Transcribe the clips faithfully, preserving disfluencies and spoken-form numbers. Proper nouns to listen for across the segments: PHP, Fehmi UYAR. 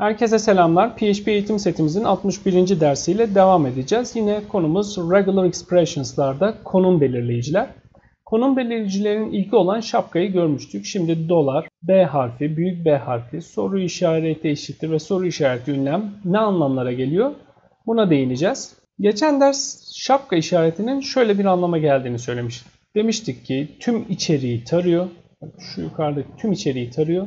Herkese selamlar. P H P eğitim setimizin altmış birinci dersiyle devam edeceğiz. Yine konumuz regular expressions'larda konum belirleyiciler. Konum belirleyicilerin ilki olan şapkayı görmüştük. Şimdi dolar, B harfi, büyük B harfi, soru işareti eşittir ve soru işareti ünlem ne anlamlara geliyor? Buna değineceğiz. Geçen ders şapka işaretinin şöyle bir anlama geldiğini söylemiştik. Demiştik ki tüm içeriği tarıyor. Şu yukarıdaki tüm içeriği tarıyor.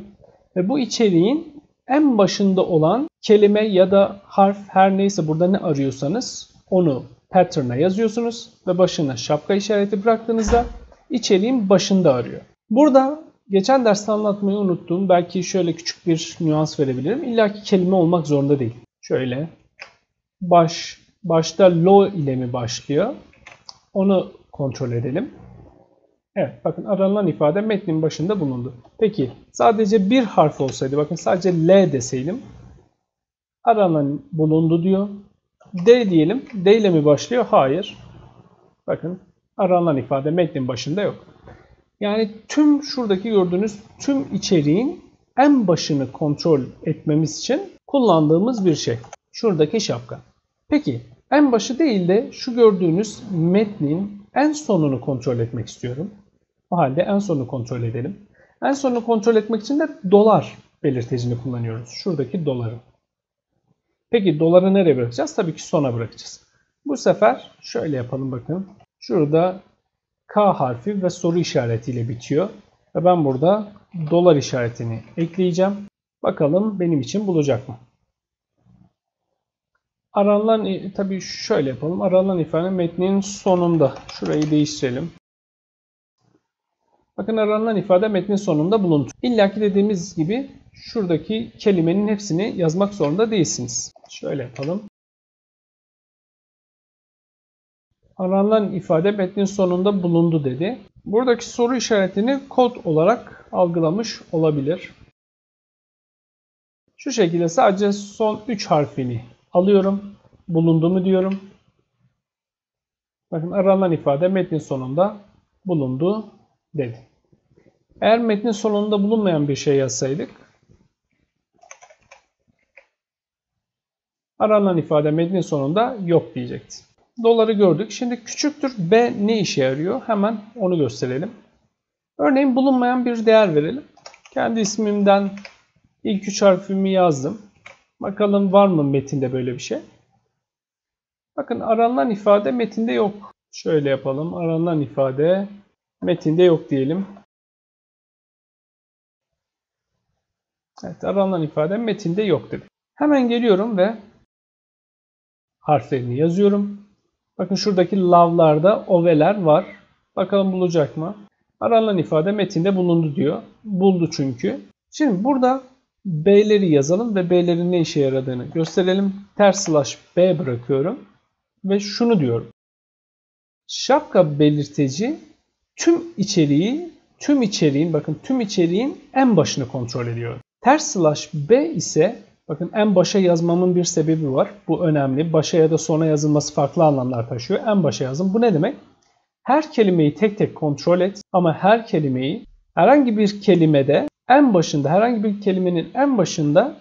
Ve bu içeriğin en başında olan kelime ya da harf her neyse burada ne arıyorsanız onu pattern'a yazıyorsunuz ve başına şapka işareti bıraktığınızda içeriğin başında arıyor. Burada geçen derste anlatmayı unuttuğum belki şöyle küçük bir nüans verebilirim. İlla ki kelime olmak zorunda değil. Şöyle baş başta lo ile mi başlıyor? Onu kontrol edelim. Evet, bakın aranan ifade metnin başında bulundu. Peki sadece bir harf olsaydı, bakın sadece L deseydim, aranan bulundu diyor. D diyelim, D ile mi başlıyor? Hayır. Bakın aranan ifade metnin başında yok. Yani tüm şuradaki gördüğünüz tüm içeriğin en başını kontrol etmemiz için kullandığımız bir şey. Şuradaki şapka. Peki en başı değil de şu gördüğünüz metnin en sonunu kontrol etmek istiyorum. O halde en sonunu kontrol edelim. En sonunu kontrol etmek için de dolar belirtecini kullanıyoruz. Şuradaki doları. Peki doları nereye bırakacağız? Tabii ki sona bırakacağız. Bu sefer şöyle yapalım bakın. Şurada K harfi ve soru işaretiyle bitiyor. Ve ben burada dolar işaretini ekleyeceğim. Bakalım benim için bulacak mı? Aranan, tabii şöyle yapalım. Aranan ifade metnin sonunda. Şurayı değiştirelim. Bakın aranan ifade metnin sonunda bulundu. İlla ki dediğimiz gibi şuradaki kelimenin hepsini yazmak zorunda değilsiniz. Şöyle yapalım. Aranan ifade metnin sonunda bulundu dedi. Buradaki soru işaretini kod olarak algılamış olabilir. Şu şekilde sadece son üç harfini alıyorum. Bulundu mu diyorum. Bakın aranan ifade metnin sonunda bulundu dedi. Eğer metnin sonunda bulunmayan bir şey yazsaydık aranan ifade metnin sonunda yok diyecekti. Doları gördük. Şimdi küçüktür B ne işe yarıyor? Hemen onu gösterelim. Örneğin bulunmayan bir değer verelim. Kendi ismimden ilk üç harfimi yazdım. Bakalım var mı metinde böyle bir şey? Bakın aranan ifade metinde yok. Şöyle yapalım. Aranan ifade metinde yok diyelim. Evet, aranan ifade metinde yok dedi. Hemen geliyorum ve harflerini yazıyorum. Bakın şuradaki lavlarda oveler var. Bakalım bulacak mı? Aranan ifade metinde bulundu diyor. Buldu çünkü. Şimdi burada B'leri yazalım ve B'lerin ne işe yaradığını gösterelim. Ters slash B bırakıyorum. Ve şunu diyorum. Şapka belirteci tüm içeriği, tüm içeriğin, bakın tüm içeriğin en başını kontrol ediyor. Ters slash B ise, bakın en başa yazmamın bir sebebi var. Bu önemli. Başa ya da sona yazılması farklı anlamlar taşıyor. En başa yazın. Bu ne demek? Her kelimeyi tek tek kontrol et ama her kelimeyi herhangi bir kelimede en başında, herhangi bir kelimenin en başında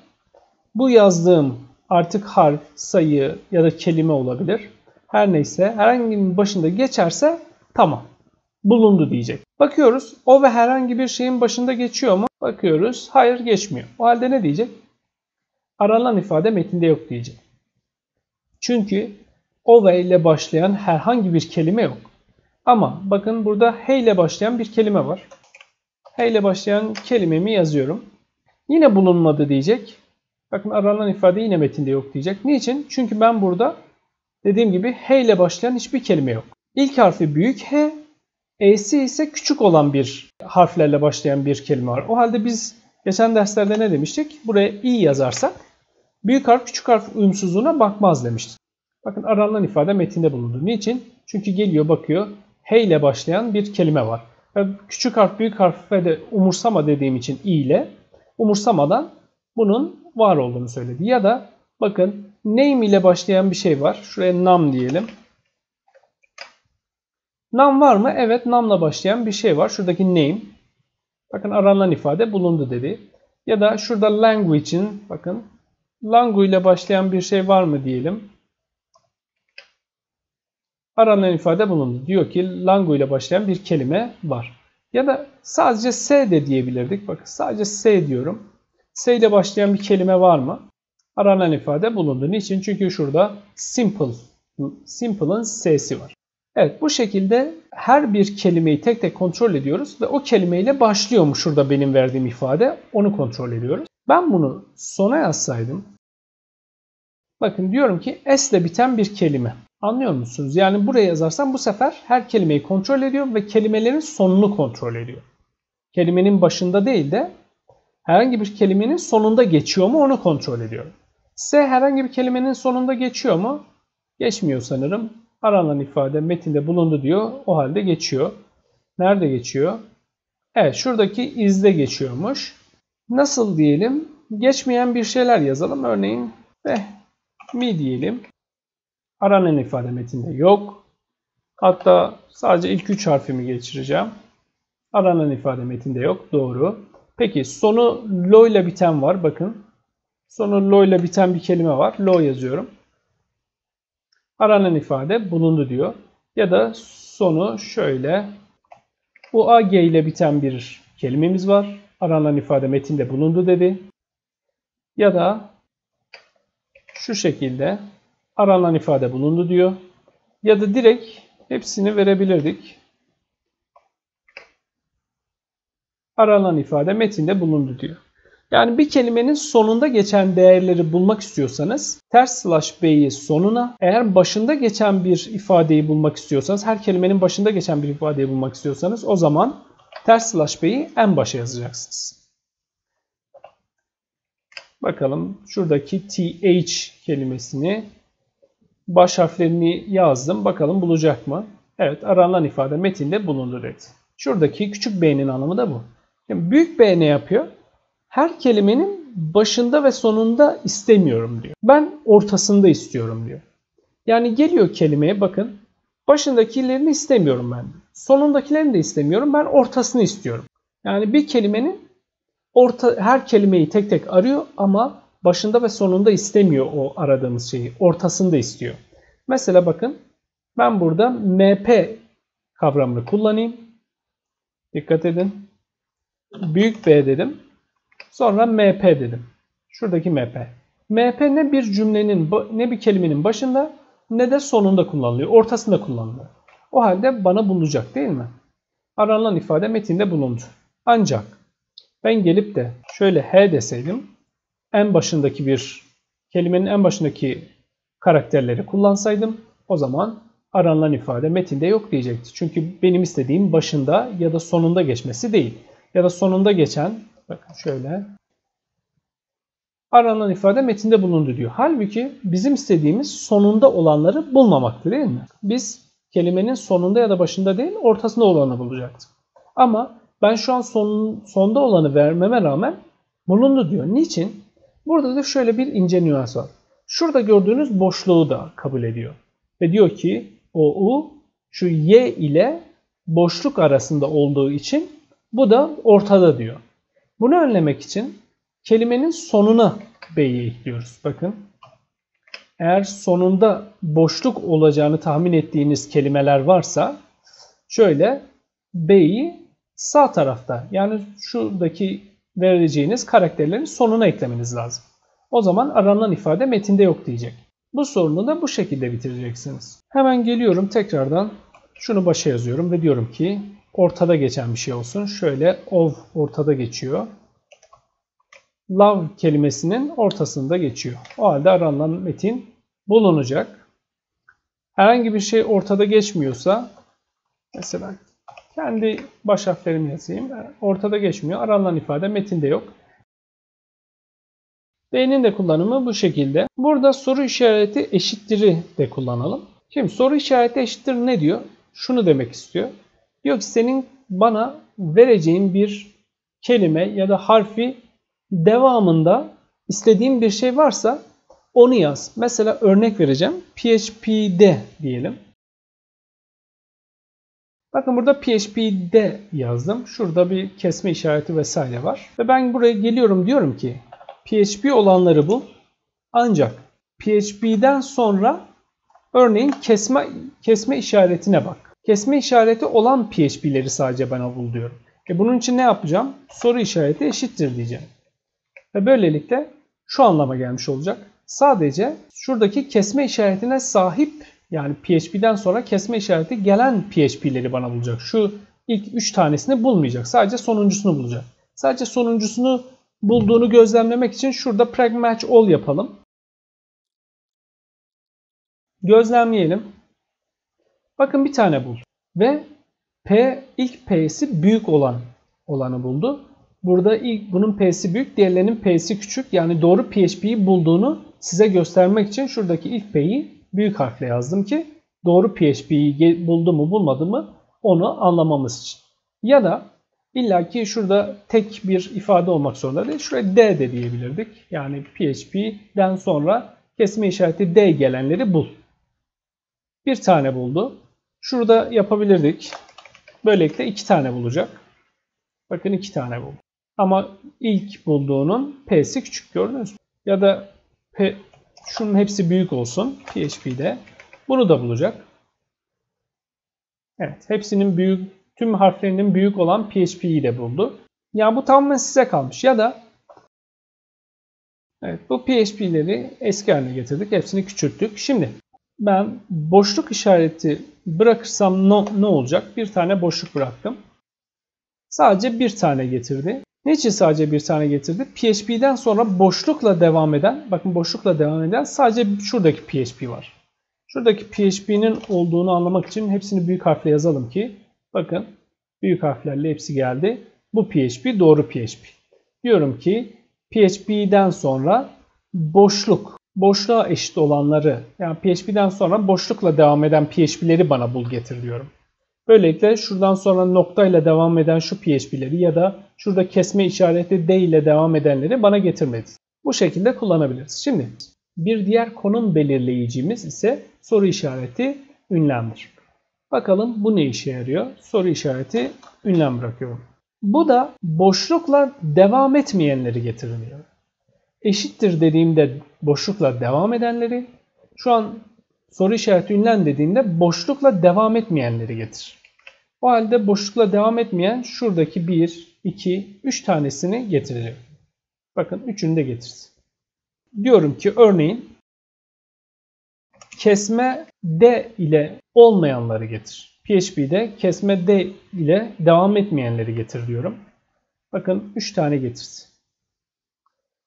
bu yazdığım artık harf, sayı ya da kelime olabilir. Her neyse herhangi bir başında geçerse tamam bulundu diyecek. Bakıyoruz o ve herhangi bir şeyin başında geçiyor mu? Bakıyoruz hayır geçmiyor. O halde ne diyecek? Aranan ifade metinde yok diyecek. Çünkü o ve ile başlayan herhangi bir kelime yok. Ama bakın burada he ile başlayan bir kelime var. H ile başlayan kelimemi yazıyorum. Yine bulunmadı diyecek. Bakın aranan ifade yine metinde yok diyecek. Niçin? Çünkü ben burada dediğim gibi H ile başlayan hiçbir kelime yok. İlk harfi büyük H, E'si ise küçük olan bir harflerle başlayan bir kelime var. O halde biz geçen derslerde ne demiştik? Buraya i yazarsak büyük harf küçük harf uyumsuzluğuna bakmaz demiştik. Bakın aranan ifade metinde bulundu. Niçin? Çünkü geliyor bakıyor H ile başlayan bir kelime var. Küçük harf büyük harfe de umursama dediğim için i ile umursamadan bunun var olduğunu söyledi. Ya da bakın name ile başlayan bir şey var. Şuraya nam diyelim. Nam var mı? Evet, namla başlayan bir şey var. Şuradaki name. Bakın aranan ifade bulundu dedi. Ya da şurada language'in bakın Langu ile başlayan bir şey var mı diyelim. Aranan ifade bulundu. Diyor ki langu ile başlayan bir kelime var. Ya da sadece S de diyebilirdik. Bakın sadece S diyorum. S ile başlayan bir kelime var mı? Aranan ifade bulundu. Niçin? Çünkü şurada simple. Simple'ın S'si var. Evet, bu şekilde her bir kelimeyi tek tek kontrol ediyoruz ve o kelimeyle başlıyor mu şurada benim verdiğim ifade, onu kontrol ediyoruz. Ben bunu sona yazsaydım, bakın diyorum ki S ile biten bir kelime. Anlıyor musunuz? Yani buraya yazarsam bu sefer her kelimeyi kontrol ediyor ve kelimelerin sonunu kontrol ediyor. Kelimenin başında değil de herhangi bir kelimenin sonunda geçiyor mu onu kontrol ediyorum. S herhangi bir kelimenin sonunda geçiyor mu? Geçmiyor sanırım. Aranan ifade metinde bulundu diyor. O halde geçiyor. Nerede geçiyor? Evet, şuradaki izde geçiyormuş. Nasıl diyelim? Geçmeyen bir şeyler yazalım. Örneğin Fehmi diyelim. Aranan ifade metinde yok. Hatta sadece ilk üç harfimi geçireceğim. Aranan ifade metinde yok. Doğru. Peki sonu lo ile biten var. Bakın. Sonu lo ile biten bir kelime var. Lo yazıyorum. Aranan ifade bulundu diyor. Ya da sonu şöyle U A G ile biten bir kelimemiz var. Aranan ifade metinde bulundu dedi. Ya da şu şekilde aranan ifade bulundu diyor. Ya da direkt hepsini verebilirdik. Aranan ifade metinde bulundu diyor. Yani bir kelimenin sonunda geçen değerleri bulmak istiyorsanız ters slash b'yi sonuna, eğer başında geçen bir ifadeyi bulmak istiyorsanız, her kelimenin başında geçen bir ifadeyi bulmak istiyorsanız o zaman ters slash b'yi en başa yazacaksınız. Bakalım şuradaki th kelimesini, baş harflerini yazdım. Bakalım bulacak mı? Evet, aranan ifade metinde bulundu dedi. Şuradaki küçük b'nin anlamı da bu. Şimdi büyük b ne yapıyor? Her kelimenin başında ve sonunda istemiyorum diyor. Ben ortasında istiyorum diyor. Yani geliyor kelimeye bakın. Başındakilerini istemiyorum ben. Sonundakilerini de istemiyorum. Ben ortasını istiyorum. Yani bir kelimenin orta, her kelimeyi tek tek arıyor ama başında ve sonunda istemiyor o aradığımız şeyi. Ortasında istiyor. Mesela bakın ben burada M P kavramını kullanayım. Dikkat edin. Büyük B dedim. Sonra M P dedim. Şuradaki M P. M P ne bir cümlenin, ne bir kelimenin başında ne de sonunda kullanılıyor. Ortasında kullanılıyor. O halde bana bulunacak değil mi? Aranan ifade metinde bulundu. Ancak ben gelip de şöyle H deseydim, en başındaki bir kelimenin en başındaki karakterleri kullansaydım o zaman aranan ifade metinde yok diyecekti. Çünkü benim istediğim başında ya da sonunda geçmesi değil. Ya da sonunda geçen, bakın şöyle aranan ifade metinde bulundu diyor. Halbuki bizim istediğimiz sonunda olanları bulmamaktı değil mi? Biz kelimenin sonunda ya da başında değil ortasında olanı bulacaktık. Ama ben şu an son, sonda olanı vermeme rağmen bulundu diyor. Niçin? Burada da şöyle bir ince nüans var. Şurada gördüğünüz boşluğu da kabul ediyor. Ve diyor ki o u şu y ile boşluk arasında olduğu için bu da ortada diyor. Bunu önlemek için kelimenin sonuna b'yi ekliyoruz. Bakın eğer sonunda boşluk olacağını tahmin ettiğiniz kelimeler varsa şöyle b'yi sağ tarafta yani şuradaki vereceğiniz karakterlerin sonuna eklemeniz lazım. O zaman aranan ifade metinde yok diyecek. Bu sorunu da bu şekilde bitireceksiniz. Hemen geliyorum tekrardan şunu başa yazıyorum ve diyorum ki ortada geçen bir şey olsun. Şöyle of ortada geçiyor. Love kelimesinin ortasında geçiyor. O halde aranan metin bulunacak. Herhangi bir şey ortada geçmiyorsa mesela kendi baş harflerimi yazayım. Ortada geçmiyor. Aranan ifade metinde yok. B'nin de kullanımı bu şekilde. Burada soru işareti eşittir'i de kullanalım. Şimdi soru işareti eşittir ne diyor? Şunu demek istiyor. Diyor ki senin bana vereceğin bir kelime ya da harfi devamında istediğim bir şey varsa onu yaz. Mesela örnek vereceğim. P H P'de diyelim. Bakın burada P H P'de yazdım. Şurada bir kesme işareti vesaire var. Ve ben buraya geliyorum diyorum ki P H P olanları bul. Ancak P H P'den sonra örneğin kesme kesme işaretine bak. Kesme işareti olan P H P'leri sadece ben avul diyorum. E bunun için ne yapacağım? Soru işareti eşittir diyeceğim. Ve böylelikle şu anlama gelmiş olacak. Sadece şuradaki kesme işaretine sahip, yani P H P'den sonra kesme işareti gelen P H P'leri bana bulacak. Şu ilk üç tanesini bulmayacak. Sadece sonuncusunu bulacak. Sadece sonuncusunu bulduğunu gözlemlemek için şurada prag match all yapalım. Gözlemleyelim. Bakın bir tane bul. Ve P, ilk P'si büyük olan olanı buldu. Burada ilk bunun P'si büyük, diğerlerinin P'si küçük. Yani doğru P H P'yi bulduğunu size göstermek için şuradaki ilk P'yi büyük harfle yazdım ki doğru P H P'yi buldu mu bulmadı mı onu anlamamız için. Ya da illaki şurada tek bir ifade olmak zorunda değil. Şuraya D de diyebilirdik. Yani P H P'den sonra kesme işareti D gelenleri bul. Bir tane buldu. Şurada yapabilirdik. Böylelikle iki tane bulacak. Bakın iki tane buldu. Ama ilk bulduğunun P'si küçük, gördünüz mü? Ya da P, şunun hepsi büyük olsun P H P'de. Bunu da bulacak. Evet, hepsinin büyük, tüm harflerinin büyük olan P H P'yi de buldu. Yani bu tamamen size kalmış. Ya da evet, bu P H P'leri eski haline getirdik. Hepsini küçülttük. Şimdi ben boşluk işareti bırakırsam no, ne olacak? Bir tane boşluk bıraktım. Sadece bir tane getirdi. Niçin sadece bir tane getirdi? P H P'den sonra boşlukla devam eden, bakın boşlukla devam eden sadece şuradaki P H P var. Şuradaki P H P'nin olduğunu anlamak için hepsini büyük harfle yazalım ki bakın büyük harflerle hepsi geldi. Bu P H P doğru P H P. Diyorum ki P H P'den sonra boşluk, boşluğa eşit olanları, yani P H P'den sonra boşlukla devam eden P H P'leri bana bul getir diyorum. Böylelikle şuradan sonra noktayla devam eden şu P H P'leri ya da şurada kesme işareti D ile devam edenleri bana getirmedi. Bu şekilde kullanabiliriz. Şimdi bir diğer konum belirleyicimiz ise soru işareti ünlemdir. Bakalım bu ne işe yarıyor? Soru işareti ünlem bırakıyorum. Bu da boşlukla devam etmeyenleri getiriliyor. Eşittir dediğimde boşlukla devam edenleri, şu an soru işareti ünlem dediğinde boşlukla devam etmeyenleri getir. O halde boşlukla devam etmeyen şuradaki bir, iki, üç tanesini getirecek. Bakın üçünü de getirsin. Diyorum ki örneğin kesme D ile olmayanları getir. P H P'de kesme D ile devam etmeyenleri getir diyorum. Bakın üç tane getirsin.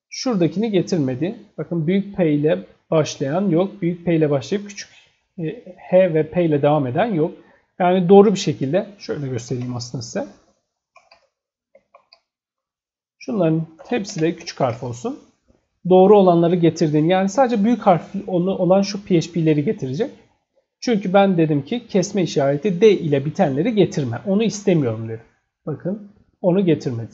Şuradakini getirmedi. Bakın büyük P ile başlayan yok. Büyük P ile başlayıp küçük H ve P ile devam eden yok. Yani doğru bir şekilde şöyle göstereyim aslında size. Şunların hepsi de küçük harf olsun. Doğru olanları getirdin. Yani sadece büyük harfli olan şu P H P'leri getirecek. Çünkü ben dedim ki kesme işareti D ile bitenleri getirme. Onu istemiyorum dedim. Bakın onu getirmedi.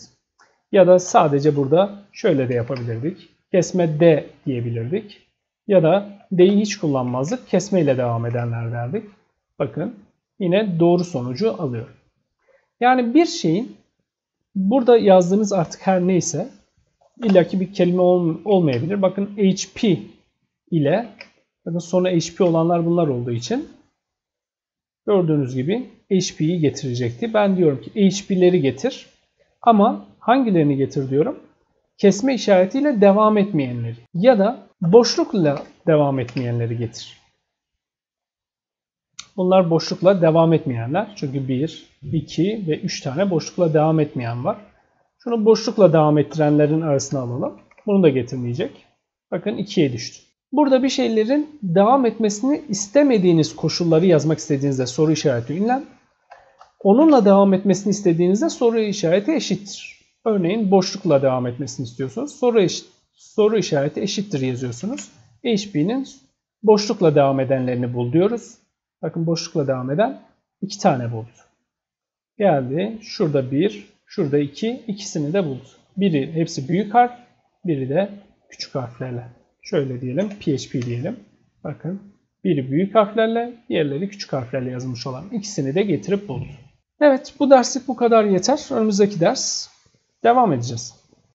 Ya da sadece burada şöyle de yapabilirdik. Kesme D diyebilirdik. Ya da D'yi hiç kullanmazdık. Kesme ile devam edenler derdik. Bakın yine doğru sonucu alıyor. Yani bir şeyin burada yazdığınız artık her neyse, İlla ki bir kelime ol, olmayabilir. Bakın H P ile, bakın sonra H P olanlar bunlar olduğu için gördüğünüz gibi H P'yi getirecekti. Ben diyorum ki H P'leri getir ama hangilerini getir diyorum? Kesme işaretiyle devam etmeyenleri ya da boşlukla devam etmeyenleri getir. Bunlar boşlukla devam etmeyenler. Çünkü bir, iki ve üç tane boşlukla devam etmeyen var. Şunu boşlukla devam ettirenlerin arasına alalım. Bunu da getirmeyecek. Bakın ikiye düştü. Burada bir şeylerin devam etmesini istemediğiniz koşulları yazmak istediğinizde soru işareti ünlem. Onunla devam etmesini istediğinizde soru işareti eşittir. Örneğin boşlukla devam etmesini istiyorsunuz. Soru, eşit, soru işareti eşittir yazıyorsunuz. H P'nin boşlukla devam edenlerini bul diyoruz. Bakın boşlukla devam eden iki tane buldu. Geldi. Şurada bir. Şurada iki, ikisini de buldu. Biri hepsi büyük harf, biri de küçük harflerle. Şöyle diyelim, P H P diyelim. Bakın, biri büyük harflerle, diğerleri küçük harflerle yazılmış olan. İkisini de getirip buldu. Evet, bu derslik bu kadar yeter. Önümüzdeki ders devam edeceğiz.